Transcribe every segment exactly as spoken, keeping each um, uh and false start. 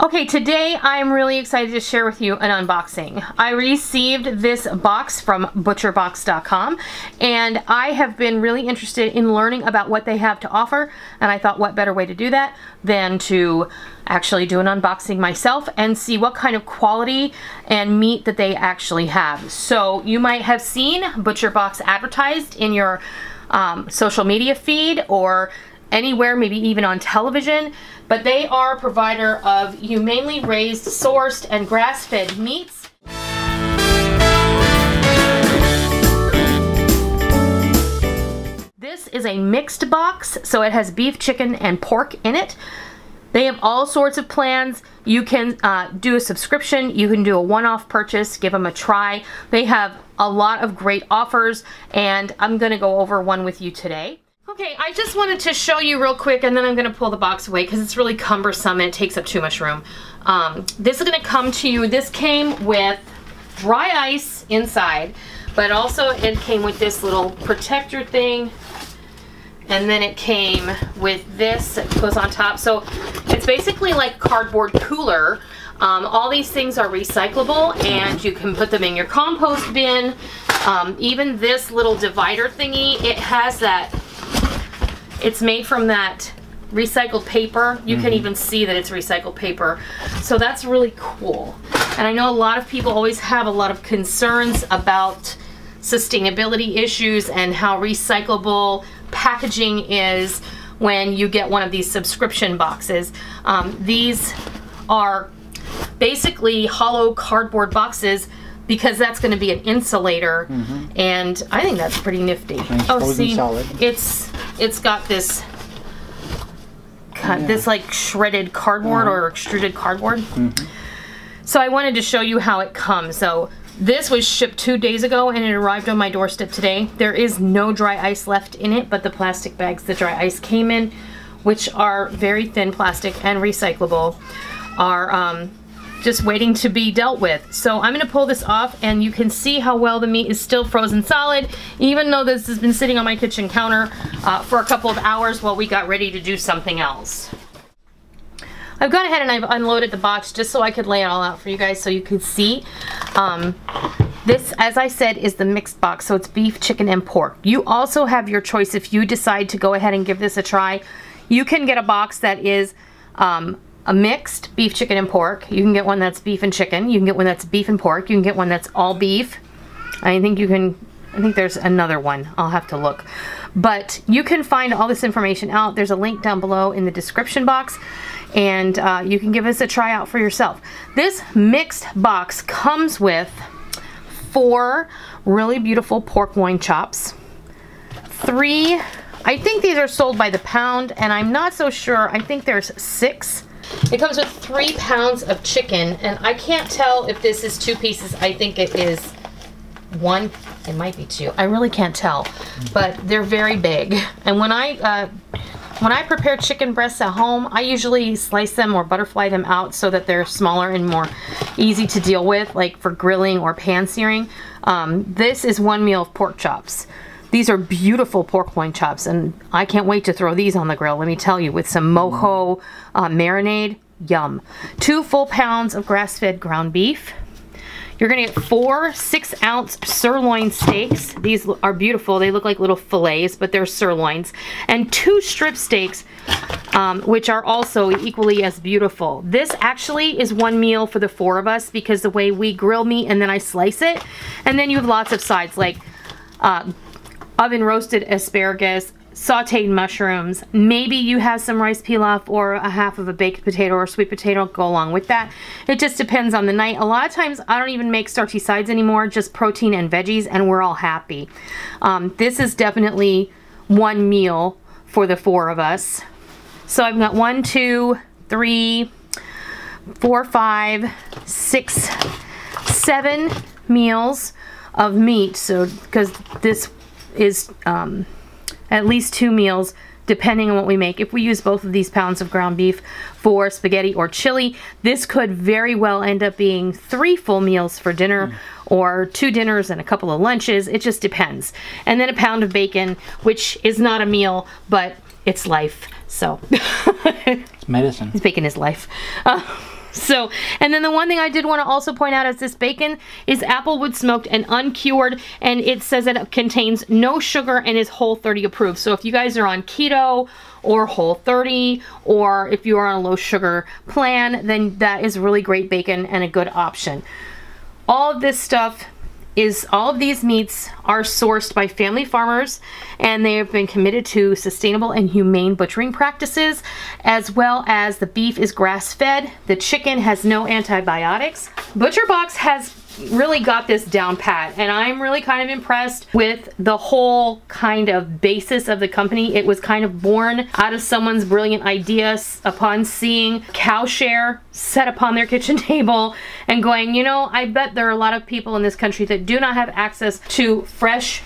Okay, today I'm really excited to share with you an unboxing. I received this box from butcher box dot com, and I have been really interested in learning about what they have to offer, and I thought what better way to do that than to actually do an unboxing myself and see what kind of quality and meat that they actually have. So you might have seen ButcherBox advertised in your um, social media feed or anywhere, maybe even on television, but they are a provider of humanely raised, sourced, and grass-fed meats. This is a mixed box, so it has beef, chicken, and pork in it. They have all sorts of plans. You can uh, do a subscription, you can do a one-off purchase, give them a try. They have a lot of great offers, and I'm gonna go over one with you today. Okay, I just wanted to show you real quick, and then I'm gonna pull the box away because it's really cumbersome and it takes up too much room. Um, this is gonna come to you, this came with dry ice inside, but also it came with this little protector thing, and then it came with this, it goes on top. So it's basically like a cardboard cooler. Um, all these things are recyclable, and you can put them in your compost bin. Um, even this little divider thingy, it has that. It's made from that recycled paper. You mm-hmm. can even see that it's recycled paper. So that's really cool. And I know a lot of people always have a lot of concerns about sustainability issues and how recyclable packaging is when you get one of these subscription boxes. Um, these are basically hollow cardboard boxes, because that's going to be an insulator, mm-hmm. and I think that's pretty nifty. Nice. Oh, see, solid. it's it's got this cut, yeah. this like shredded cardboard yeah. or extruded cardboard. Mm-hmm. So I wanted to show you how it comes. So this was shipped two days ago, and it arrived on my doorstep today. There is no dry ice left in it, but the plastic bags the dry ice came in, which are very thin plastic and recyclable, are. Um, just waiting to be dealt with. So I'm gonna pull this off, and you can see how well the meat is still frozen solid, even though this has been sitting on my kitchen counter uh, for a couple of hours while we got ready to do something else. I've gone ahead and I've unloaded the box just so I could lay it all out for you guys so you can see. Um, this, as I said, is the mixed box, so it's beef, chicken, and pork. You also have your choice if you decide to go ahead and give this a try. You can get a box that is um, a mixed beef, chicken, and pork. You can get one that's beef and chicken. You can get one that's beef and pork. You can get one that's all beef. I think you can, I think there's another one. I'll have to look. But you can find all this information out. There's a link down below in the description box, and uh, you can give us a try out for yourself. This mixed box comes with four really beautiful pork loin chops, three, I think these are sold by the pound, and I'm not so sure, I think there's six. It comes with three pounds of chicken, and I can't tell if this is two pieces. I think it is one. It might be two. I really can't tell, but they're very big. And when I uh, when I prepare chicken breasts at home, I usually slice them or butterfly them out so that they're smaller and more easy to deal with, like for grilling or pan searing. Um, this is one meal of pork chops. These are beautiful pork loin chops, and I can't wait to throw these on the grill, let me tell you, with some mojo uh, marinade. Yum. Two full pounds of grass-fed ground beef. You're gonna get four six-ounce sirloin steaks. These are beautiful. They look like little fillets, but they're sirloins. And two strip steaks, um, which are also equally as beautiful. This actually is one meal for the four of us, because the way we grill meat and then I slice it, and then you have lots of sides, like uh, oven roasted asparagus, sauteed mushrooms, maybe you have some rice pilaf or a half of a baked potato or sweet potato, go along with that. It just depends on the night. A lot of times I don't even make starchy sides anymore, just protein and veggies, and we're all happy. Um, this is definitely one meal for the four of us. So I've got one, two, three, four, five, six, seven meals of meat. So, because this is um, at least two meals depending on what we make. If we use both of these pounds of ground beef for spaghetti or chili, this could very well end up being three full meals for dinner, mm. or two dinners and a couple of lunches. It just depends. And then a pound of bacon, which is not a meal, but it's life. So medicine. Bacon is life. Uh, So, and then the one thing I did want to also point out is this bacon is applewood smoked and uncured, and it says that it contains no sugar and is Whole thirty approved. So if you guys are on keto or Whole thirty, or if you are on a low sugar plan, then that is really great bacon and a good option. All of this stuff is, all of these meats are sourced by family farmers, and they have been committed to sustainable and humane butchering practices, as well as the beef is grass-fed, the chicken has no antibiotics. ButcherBox has really got this down pat, and I'm really kind of impressed with the whole kind of basis of the company. It was kind of born out of someone's brilliant ideas upon seeing cow share set upon their kitchen table and going, you know, I bet there are a lot of people in this country that do not have access to fresh,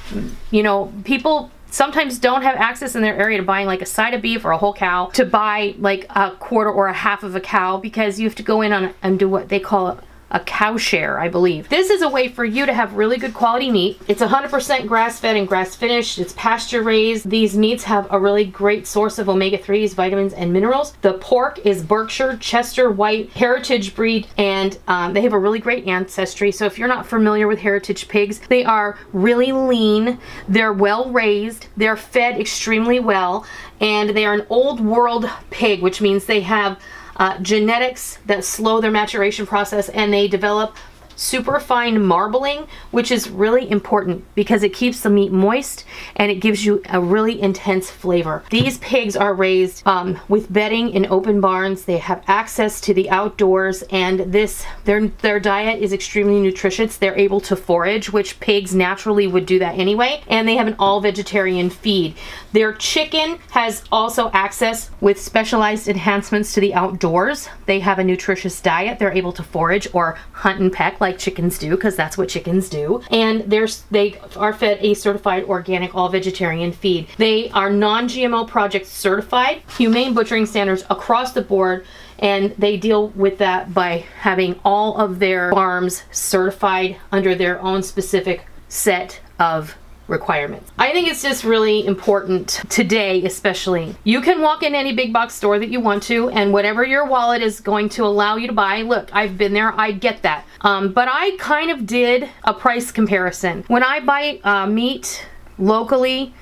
you know, people sometimes don't have access in their area to buying like a side of beef or a whole cow, to buy like a quarter or a half of a cow, because you have to go in on and do what they call it a cow share, I believe. This is a way for you to have really good quality meat. It's one hundred percent grass-fed and grass-finished. It's pasture-raised. These meats have a really great source of omega threes, vitamins, and minerals. The pork is Berkshire, Chester, White, heritage breed, and um, they have a really great ancestry. So if you're not familiar with heritage pigs, they are really lean, they're well-raised, they're fed extremely well, and they are an old world pig, which means they have Uh, genetics that slow their maturation process, and they develop superfine marbling, which is really important because it keeps the meat moist and it gives you a really intense flavor. These pigs are raised um, with bedding in open barns. They have access to the outdoors, and this their their diet is extremely nutritious. They're able to forage, which pigs naturally would do that anyway, and they have an all-vegetarian feed. Their chicken has also access with specialized enhancements to the outdoors. They have a nutritious diet. They're able to forage or hunt and peck like chickens do, because that's what chickens do. And there's, they are fed a certified organic all-vegetarian feed. They are non-G M O project certified, humane butchering standards across the board, and they deal with that by having all of their farms certified under their own specific set of requirements. I think it's just really important today, especially. You can walk in any big box store that you want to, and whatever your wallet is going to allow you to buy. Look, I've been there, I get that. Um, but I kind of did a price comparison. When I buy uh, meat locally,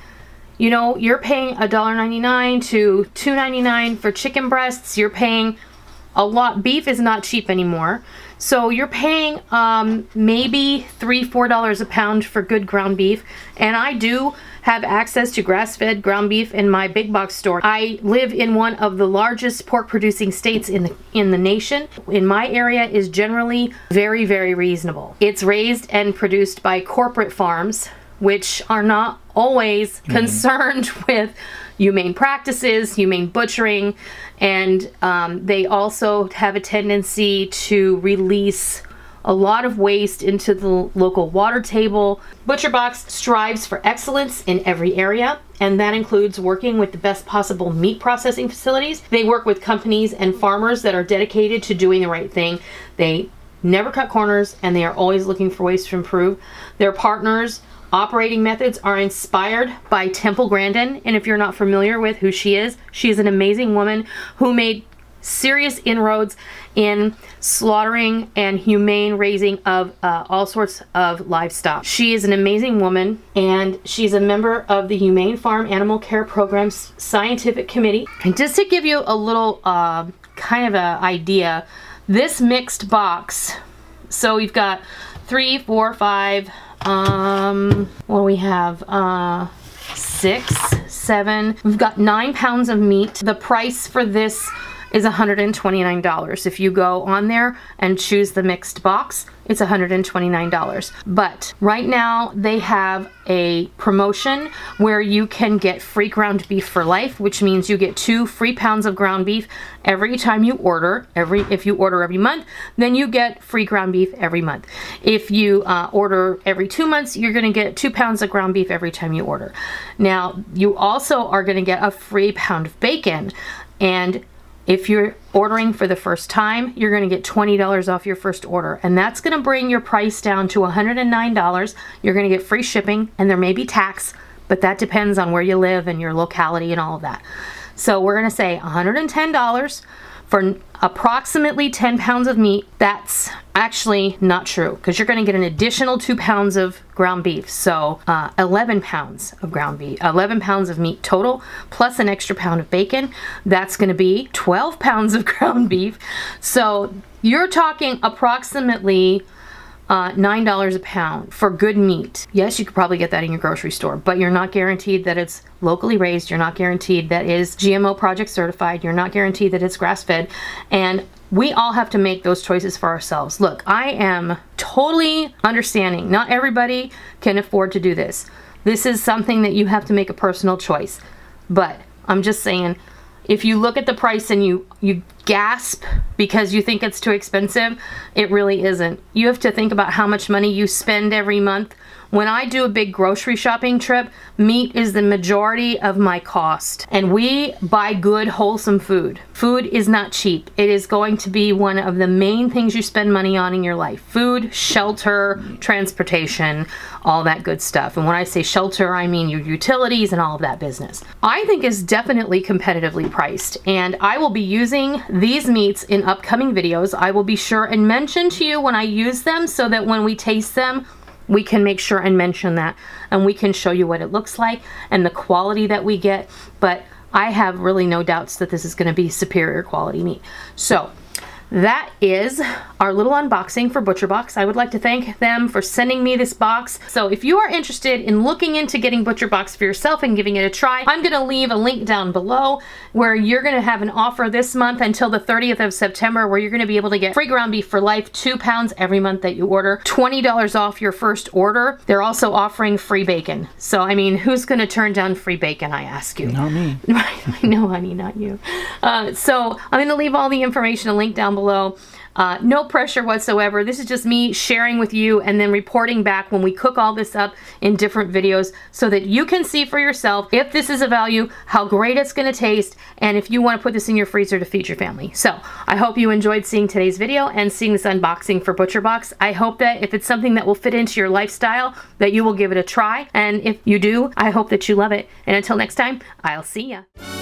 you know, you're paying a dollar ninety-nine to two ninety-nine for chicken breasts. You're paying a lot. Beef is not cheap anymore. So you're paying um, maybe three, four dollars a pound for good ground beef. And I do have access to grass-fed ground beef in my big box store. I live in one of the largest pork-producing states in the in the nation. In my area is generally very, very reasonable. It's raised and produced by corporate farms, which are not always mm-hmm. concerned with humane practices, humane butchering, and um, they also have a tendency to release a lot of waste into the local water table. ButcherBox strives for excellence in every area, and that includes working with the best possible meat processing facilities. They work with companies and farmers that are dedicated to doing the right thing. They never cut corners, and they are always looking for ways to improve. Their partners' operating methods are inspired by Temple Grandin, and if you're not familiar with who she is, she is an amazing woman who made serious inroads in slaughtering and humane raising of uh, all sorts of livestock. She is an amazing woman, and she's a member of the Humane Farm Animal Care Program's Scientific Committee. And just to give you a little uh, kind of an idea, this mixed box, so we've got three, four, five, um well we have uh six seven, we've got nine pounds of meat. The price for this is one hundred twenty-nine dollars. If you go on there and choose the mixed box, it's one hundred twenty-nine dollars. But right now they have a promotion where you can get free ground beef for life, which means you get two free pounds of ground beef every time you order. Every if you order every month, then you get free ground beef every month. If you uh, order every two months, you're gonna get two pounds of ground beef every time you order. Now, you also are gonna get a free pound of bacon, and if you're ordering for the first time, you're gonna get twenty dollars off your first order, and that's gonna bring your price down to one hundred nine dollars. You're gonna get free shipping, and there may be tax, but that depends on where you live and your locality and all of that. So we're gonna say one hundred ten dollars for approximately ten pounds of meat. That's actually not true, because you're gonna get an additional two pounds of ground beef. So uh, eleven pounds of ground beef, eleven pounds of meat total, plus an extra pound of bacon. That's gonna be twelve pounds of ground beef. So you're talking approximately Uh, nine dollars a pound for good meat. Yes, you could probably get that in your grocery store, but you're not guaranteed that it's locally raised. You're not guaranteed that it is G M O project certified. You're not guaranteed that it's grass-fed. And we all have to make those choices for ourselves. Look, I am totally understanding. Not everybody can afford to do this. This is something that you have to make a personal choice. But I'm just saying, if you look at the price and you, you gasp because you think it's too expensive, it really isn't. You have to think about how much money you spend every month. When I do a big grocery shopping trip, meat is the majority of my cost. And we buy good, wholesome food. Food is not cheap. It is going to be one of the main things you spend money on in your life. Food, shelter, transportation, all that good stuff. And when I say shelter, I mean your utilities and all of that business. I think it's definitely competitively priced, and I will be using these meats in upcoming videos. I will be sure and mention to you when I use them, so that when we taste them, we can make sure and mention that, and we can show you what it looks like and the quality that we get. But I have really no doubts that this is going to be superior quality meat. So that is our little unboxing for ButcherBox. I would like to thank them for sending me this box. So if you are interested in looking into getting ButcherBox for yourself and giving it a try, I'm gonna leave a link down below where you're gonna have an offer this month until the thirtieth of September, where you're gonna be able to get free ground beef for life, two pounds every month that you order, twenty dollars off your first order. They're also offering free bacon. So I mean, who's gonna turn down free bacon, I ask you? Not me. No, honey, not you. Uh, so I'm gonna leave all the information, a link down below. Below. Uh, no pressure whatsoever. This is just me sharing with you and then reporting back when we cook all this up in different videos, so that you can see for yourself if this is a value, how great it's going to taste, and if you want to put this in your freezer to feed your family. So I hope you enjoyed seeing today's video and seeing this unboxing for ButcherBox. I hope that if it's something that will fit into your lifestyle, that you will give it a try. And if you do, I hope that you love it. And until next time, I'll see ya.